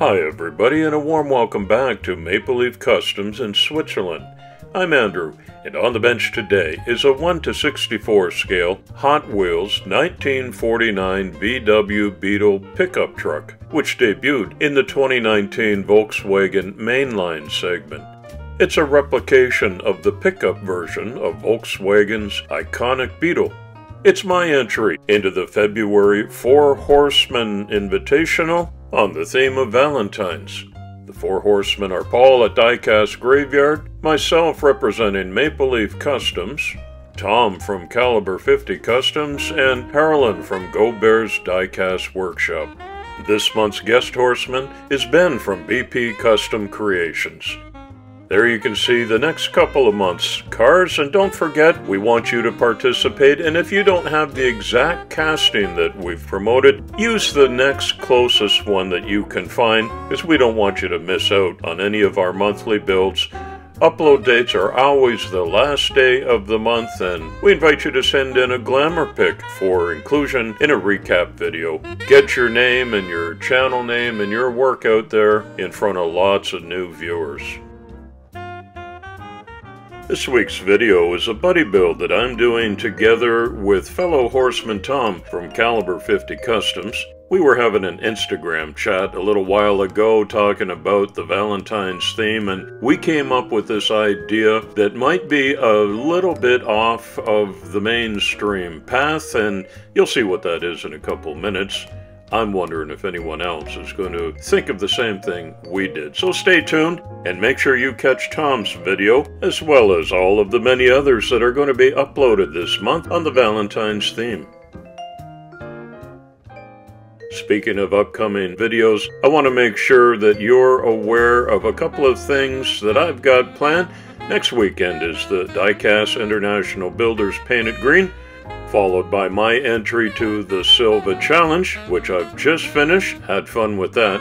Hi everybody, and a warm welcome back to Maple Leaf Customs in Switzerland. I'm Andrew, and on the bench today is a 1/64 scale Hot Wheels 1949 VW Beetle pickup truck, which debuted in the 2019 Volkswagen mainline segment. It's a replication of the pickup version of Volkswagen's iconic Beetle. It's my entry into the February Four Horsemen Invitational on the theme of Valentine's. The Four Horsemen are Paul at Diecast Graveyard, myself representing Maple Leaf Customs, Tom from Caliber 50 Customs, and Carolyn from Geauxbear's Diecast Workshop. This month's guest horseman is Ben from BP Custom Creations. There you can see the next couple of months' cars, and don't forget, we want you to participate, and if you don't have the exact casting that we've promoted, use the next closest one that you can find, because we don't want you to miss out on any of our monthly builds. Upload dates are always the last day of the month, and we invite you to send in a glamour pic for inclusion in a recap video. Get your name and your channel name and your work out there in front of lots of new viewers. This week's video is a buddy build that I'm doing together with fellow horseman Tom from Caliber 50 Customs. We were having an Instagram chat a little while ago talking about the Valentine's theme, and we came up with this idea that might be a little bit off of the mainstream path, and you'll see what that is in a couple minutes. I'm wondering if anyone else is going to think of the same thing we did. So stay tuned and make sure you catch Tom's video, as well as all of the many others that are going to be uploaded this month on the Valentine's theme. Speaking of upcoming videos, I want to make sure that you're aware of a couple of things that I've got planned. Next weekend is the Diecast International Builders Painted Green, followed by my entry to the Silva Challenge, which I've just finished, had fun with that.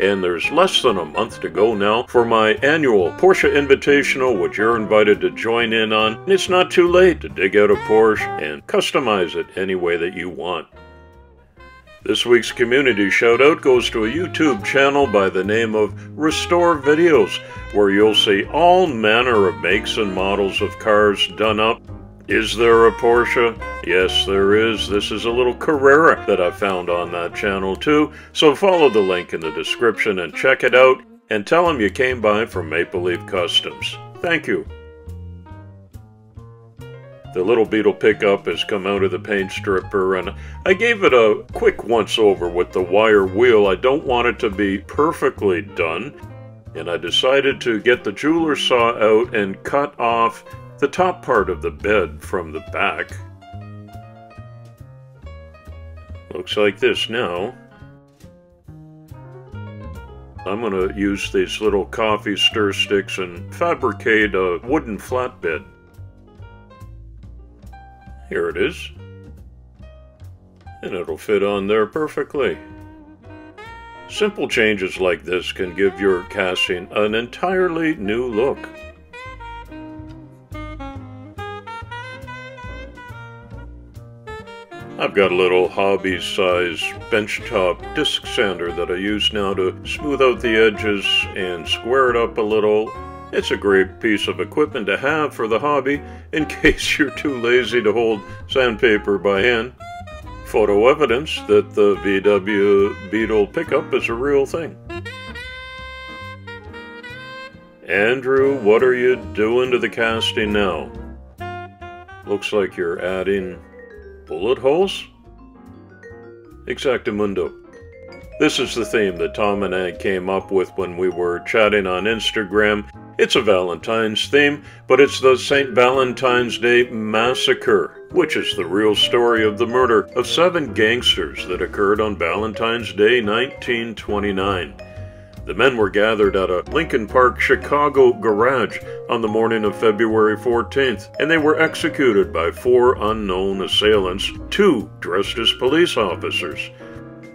And there's less than a month to go now for my annual Porsche Invitational, which you're invited to join in on. And it's not too late to dig out a Porsche and customize it any way that you want. This week's community shout-out goes to a YouTube channel by the name of Restore Videos, where you'll see all manner of makes and models of cars done up. Is there a Porsche? Yes, there is. This is a little Carrera that I found on that channel too, so follow the link in the description and check it out, and tell them you came by from Maple Leaf Customs. Thank you. The little Beetle pickup has come out of the paint stripper, and I gave it a quick once-over with the wire wheel. I don't want it to be perfectly done, and I decided to get the jeweler saw out and cut off the top part of the bed from the back. Looks like this now. I'm going to use these little coffee stir sticks and fabricate a wooden flatbed. Here it is. And it'll fit on there perfectly. Simple changes like this can give your casting an entirely new look. I've got a little hobby-sized benchtop disc sander that I use now to smooth out the edges and square it up a little. It's a great piece of equipment to have for the hobby in case you're too lazy to hold sandpaper by hand. Photo evidence that the VW Beetle pickup is a real thing. Andrew, what are you doing to the casting now? Looks like you're adding bullet holes? Exactamundo. This is the theme that Tom and I came up with when we were chatting on Instagram. It's a Valentine's theme, but it's the St. Valentine's Day Massacre, which is the real story of the murder of 7 gangsters that occurred on Valentine's Day 1929. The men were gathered at a Lincoln Park, Chicago garage on the morning of February 14th, and they were executed by 4 unknown assailants, 2 dressed as police officers.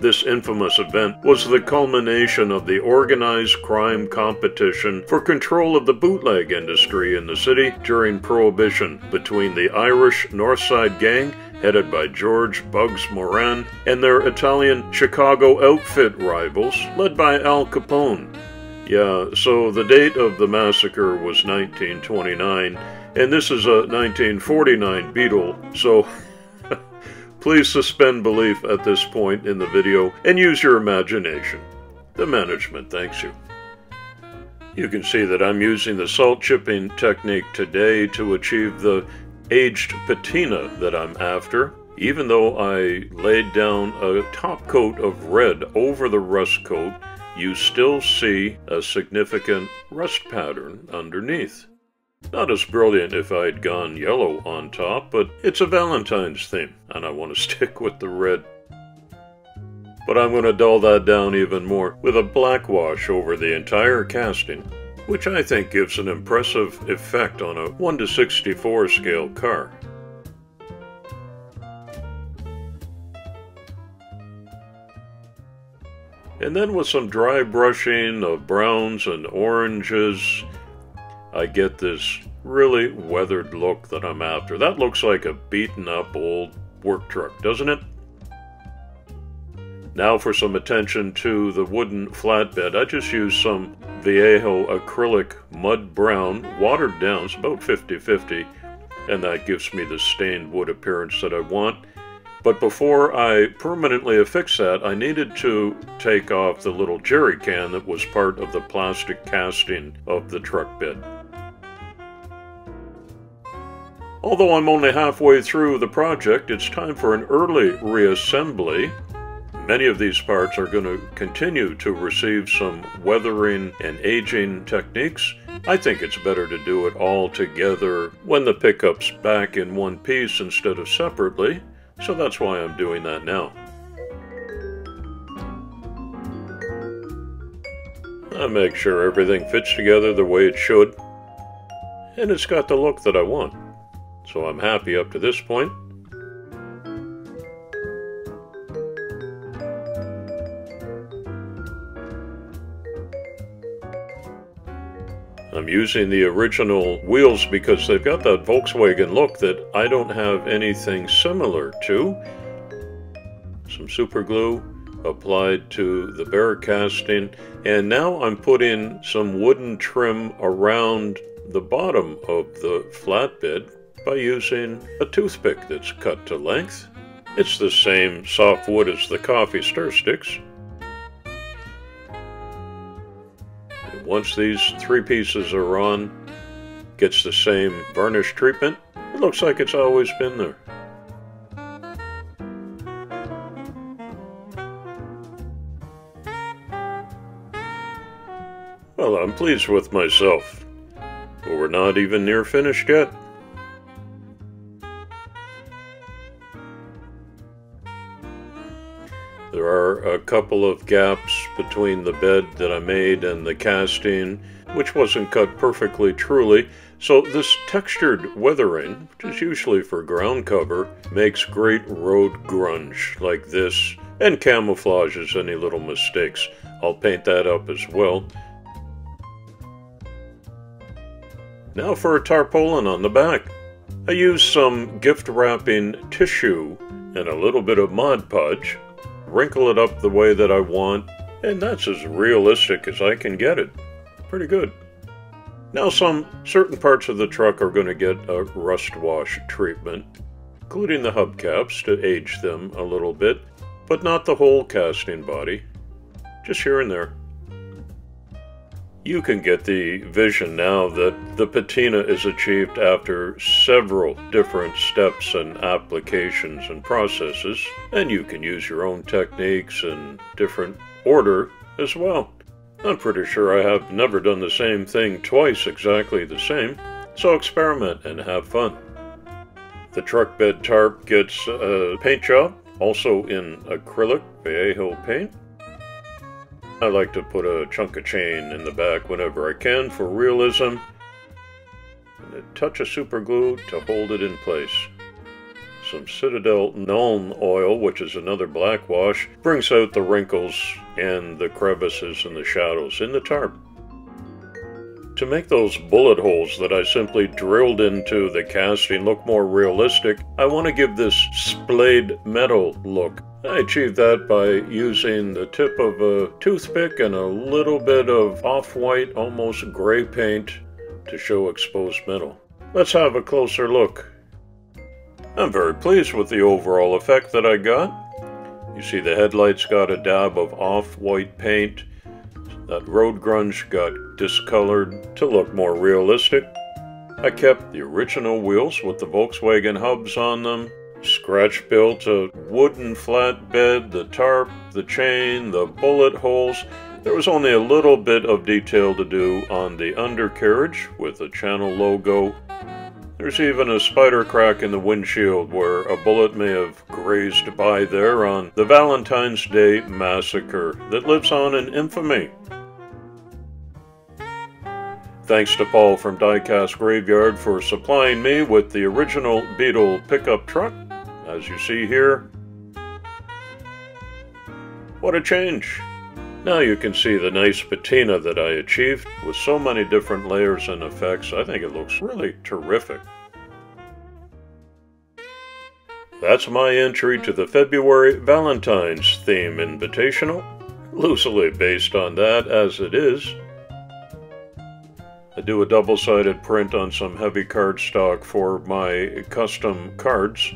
This infamous event was the culmination of the organized crime competition for control of the bootleg industry in the city during Prohibition between the Irish North Side Gang headed by George Bugs Moran, and their Italian Chicago Outfit rivals, led by Al Capone. Yeah, so the date of the massacre was 1929, and this is a 1949 Beetle, so please suspend belief at this point in the video and use your imagination. The management thanks you. You can see that I'm using the salt chipping technique today to achieve the aged patina that I'm after, even though I laid down a top coat of red over the rust coat. You still see a significant rust pattern underneath. Not as brilliant if I'd gone yellow on top, but it's a Valentine's theme, and I want to stick with the red. But I'm going to dull that down even more with a black wash over the entire casting, which I think gives an impressive effect on a 1/64 scale car. And then with some dry brushing of browns and oranges, I get this really weathered look that I'm after. That looks like a beaten up old work truck, doesn't it? Now for some attention to the wooden flatbed. I just used some Vallejo acrylic mud brown, watered down, it's about 50-50, and that gives me the stained wood appearance that I want. But before I permanently affix that, I needed to take off the little jerry can that was part of the plastic casting of the truck bed. Although I'm only halfway through the project, it's time for an early reassembly. Many of these parts are going to continue to receive some weathering and aging techniques. I think it's better to do it all together when the pickup's back in one piece instead of separately. So that's why I'm doing that now. I make sure everything fits together the way it should, and it's got the look that I want. So I'm happy up to this point. I'm using the original wheels because they've got that Volkswagen look that I don't have anything similar to. Some super glue applied to the bare casting, and now I'm putting some wooden trim around the bottom of the flatbed by using a toothpick that's cut to length. It's the same soft wood as the coffee stir sticks. Once these three pieces are on, gets the same varnish treatment. It looks like it's always been there. Well, I'm pleased with myself, but we're not even near finished yet. There are a couple of gaps between the bed that I made and the casting, which wasn't cut perfectly truly, so this textured weathering, which is usually for ground cover, makes great road grunge like this, and camouflages any little mistakes. I'll paint that up as well. Now for a tarpaulin on the back. I used some gift wrapping tissue and a little bit of Mod Podge. Wrinkle it up the way that I want, and that's as realistic as I can get it. Pretty good. Now some certain parts of the truck are going to get a rust wash treatment, including the hubcaps to age them a little bit, but not the whole casting body, just here and there. You can get the vision now that the patina is achieved after several different steps and applications and processes, and you can use your own techniques in different order as well. I'm pretty sure I have never done the same thing twice exactly the same, so experiment and have fun. The truck bed tarp gets a paint job, also in acrylic Vallejo paint. I like to put a chunk of chain in the back whenever I can for realism, and a touch of super glue to hold it in place. Some Citadel Nuln Oil, which is another black wash, brings out the wrinkles and the crevices and the shadows in the tarp. To make those bullet holes that I simply drilled into the casting look more realistic, I want to give this splayed metal look. I achieved that by using the tip of a toothpick and a little bit of off-white, almost gray paint to show exposed metal. Let's have a closer look. I'm very pleased with the overall effect that I got. You see the headlights got a dab of off-white paint. That road grunge got discolored to look more realistic. I kept the original wheels with the Volkswagen hubs on them. Scratch built a wooden flatbed, the tarp, the chain, the bullet holes. There was only a little bit of detail to do on the undercarriage with the channel logo. There's even a spider crack in the windshield where a bullet may have grazed by there on the Valentine's Day Massacre that lives on in infamy. Thanks to Paul from Diecast Graveyard for supplying me with the original Beetle pickup truck, as you see here. What a change! Now you can see the nice patina that I achieved with so many different layers and effects. I think it looks really terrific. That's my entry to the February Valentine's theme Invitational, loosely based on that as it is. I do a double-sided print on some heavy cardstock for my custom cards.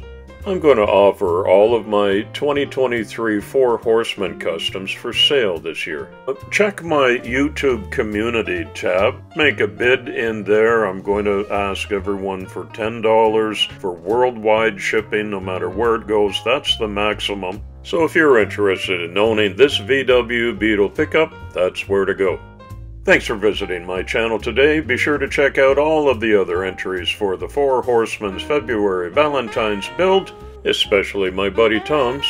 I'm going to offer all of my 2023 Four Horsemen Customs for sale this year. Check my YouTube community tab. Make a bid in there. I'm going to ask everyone for $10 for worldwide shipping, no matter where it goes. That's the maximum. So if you're interested in owning this VW Beetle pickup, that's where to go. Thanks for visiting my channel today. Be sure to check out all of the other entries for the Four Horsemen's February Valentine's build, especially my buddy Tom's.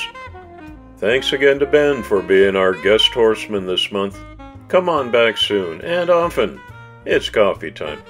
Thanks again to Ben for being our guest horseman this month. Come on back soon, and often. It's coffee time.